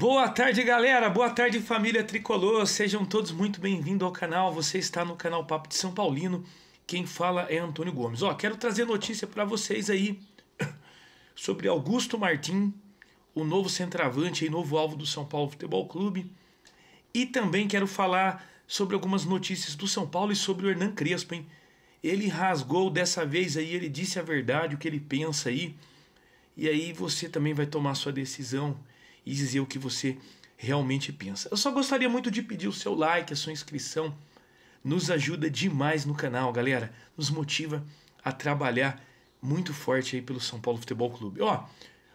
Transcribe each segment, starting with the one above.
Boa tarde, galera, boa tarde, família tricolor, sejam todos muito bem-vindos ao canal. Você está no canal Papo de São Paulino, quem fala é Antônio Gomes. Ó, quero trazer notícia para vocês aí sobre Augusto Martin, o novo centroavante e novo alvo do São Paulo Futebol Clube, e também quero falar sobre algumas notícias do São Paulo e sobre o Hernan Crespo, hein? Ele rasgou dessa vez aí, ele disse a verdade, o que ele pensa aí, e aí você também vai tomar sua decisão e dizer o que você realmente pensa. Eu só gostaria muito de pedir o seu like, a sua inscrição, nos ajuda demais no canal, galera, nos motiva a trabalhar muito forte aí pelo São Paulo Futebol Clube. Ó,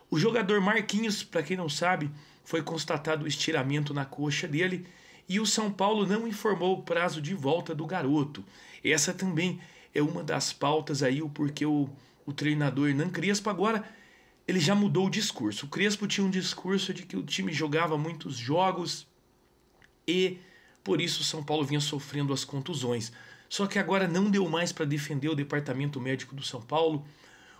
o jogador Marquinhos, para quem não sabe, foi constatado o estiramento na coxa dele e o São Paulo não informou o prazo de volta do garoto. Essa também é uma das pautas aí, porque o treinador Hernan Crespo agora ele já mudou o discurso. O Crespo tinha um discurso de que o time jogava muitos jogos e por isso o São Paulo vinha sofrendo as contusões. Só que agora não deu mais para defender o departamento médico do São Paulo.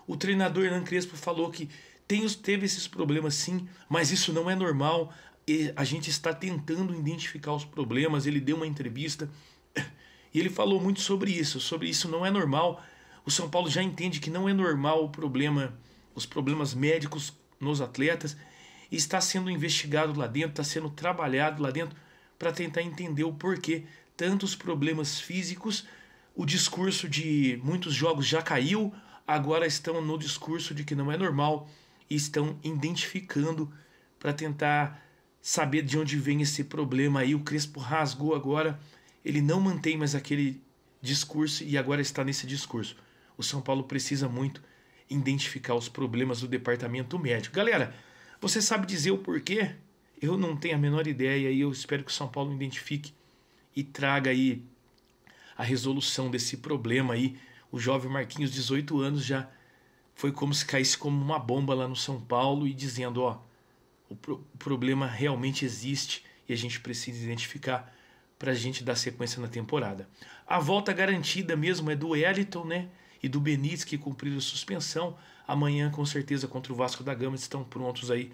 O treinador Hernan Crespo falou que teve esses problemas sim, mas isso não é normal. E a gente está tentando identificar os problemas. Ele deu uma entrevista e ele falou muito sobre isso não é normal. O São Paulo já entende que não é normal o problema, os problemas médicos nos atletas, e está sendo investigado lá dentro, está sendo trabalhado lá dentro para tentar entender o porquê tantos problemas físicos. O discurso de muitos jogos já caiu, agora estão no discurso de que não é normal e estão identificando para tentar saber de onde vem esse problema aí. O Crespo rasgou agora, ele não mantém mais aquele discurso e agora está nesse discurso. O São Paulo precisa muito identificar os problemas do departamento médico. Galera, você sabe dizer o porquê? Eu não tenho a menor ideia e eu espero que o São Paulo identifique e traga aí a resolução desse problema aí. O jovem Marquinhos, 18 anos, já foi como se caísse como uma bomba lá no São Paulo e dizendo, ó, o problema realmente existe e a gente precisa identificar para a gente dar sequência na temporada. A volta garantida mesmo é do Wellington, né, e do Benítez, que cumpriram suspensão. Amanhã, com certeza, contra o Vasco da Gama, estão prontos aí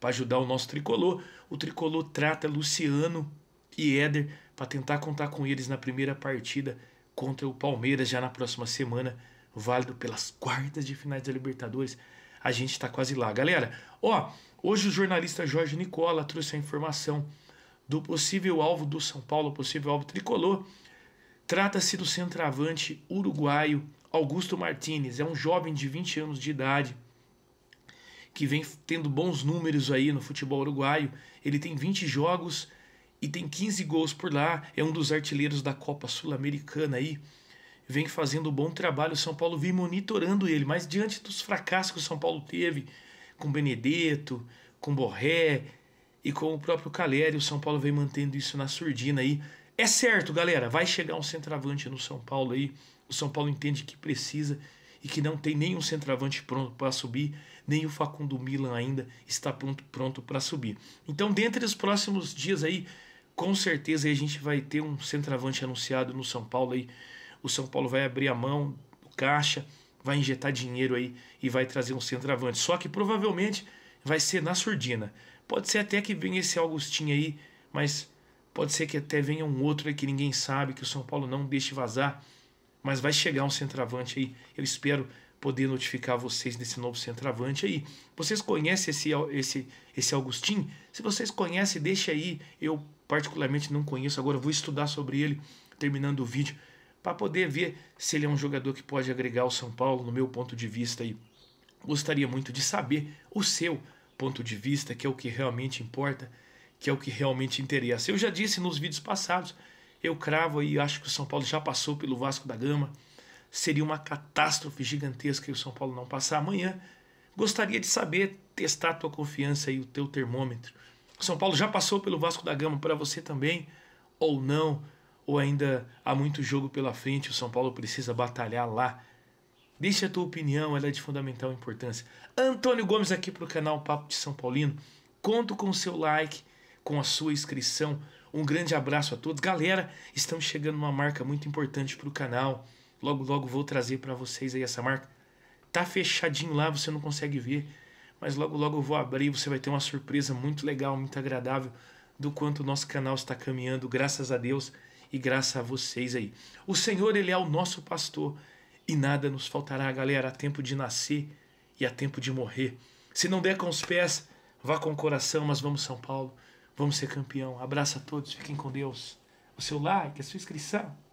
para ajudar o nosso tricolor. O tricolor trata Luciano e Éder para tentar contar com eles na primeira partida contra o Palmeiras, já na próxima semana, válido pelas quartas de finais da Libertadores. A gente está quase lá, galera. Ó, hoje o jornalista Jorge Nicola trouxe a informação do possível alvo do São Paulo, possível alvo tricolor. Trata-se do centroavante uruguaio Augusto Martin. É um jovem de 20 anos de idade que vem tendo bons números aí no futebol uruguaio. Ele tem 20 jogos e tem 15 gols por lá. É um dos artilheiros da Copa Sul-Americana aí. Vem fazendo um bom trabalho, o São Paulo vem monitorando ele, mas diante dos fracassos que o São Paulo teve com Benedetto, com Borré e com o próprio Calleri, o São Paulo vem mantendo isso na surdina aí. É certo, galera, vai chegar um centroavante no São Paulo aí, o São Paulo entende que precisa e que não tem nenhum centroavante pronto para subir, nem o Facundo Milan ainda está pronto para subir. Então, dentre os próximos dias aí, com certeza aí a gente vai ter um centroavante anunciado no São Paulo aí. O São Paulo vai abrir a mão do caixa, vai injetar dinheiro aí e vai trazer um centroavante. Só que provavelmente vai ser na surdina. Pode ser até que venha esse Agustín aí, mas pode ser que até venha um outro aí que ninguém sabe, que o São Paulo não deixe vazar. Mas vai chegar um centroavante aí. Eu espero poder notificar vocês desse novo centroavante aí. Vocês conhecem esse Agustín? Se vocês conhecem, deixa aí. Eu particularmente não conheço, agora eu vou estudar sobre ele terminando o vídeo, para poder ver se ele é um jogador que pode agregar ao São Paulo, no meu ponto de vista. E gostaria muito de saber o seu ponto de vista, que é o que realmente importa, que é o que realmente interessa. Eu já disse nos vídeos passados, eu cravo e acho que o São Paulo já passou pelo Vasco da Gama. Seria uma catástrofe gigantesca o São Paulo não passar amanhã. Gostaria de saber, testar a tua confiança e o teu termômetro. O São Paulo já passou pelo Vasco da Gama, para você também, ou não? Ou ainda há muito jogo pela frente, o São Paulo precisa batalhar lá? Deixa a tua opinião, ela é de fundamental importância. Antônio Gomes aqui para o canal Papo de São Paulino. Conto com o seu like, com a sua inscrição. Um grande abraço a todos. Galera, estamos chegando numa marca muito importante para o canal. Logo, logo vou trazer para vocês aí essa marca. Tá fechadinho lá, você não consegue ver. mas logo logo eu vou abrir e você vai ter uma surpresa muito legal, muito agradável do quanto o nosso canal está caminhando, graças a Deus e graças a vocês aí. O Senhor, Ele é o nosso pastor e nada nos faltará, galera. Há tempo de nascer e há tempo de morrer. Se não der com os pés, vá com o coração, mas vamos São Paulo, vamos ser campeão. Abraço a todos, fiquem com Deus. O seu like, a sua inscrição.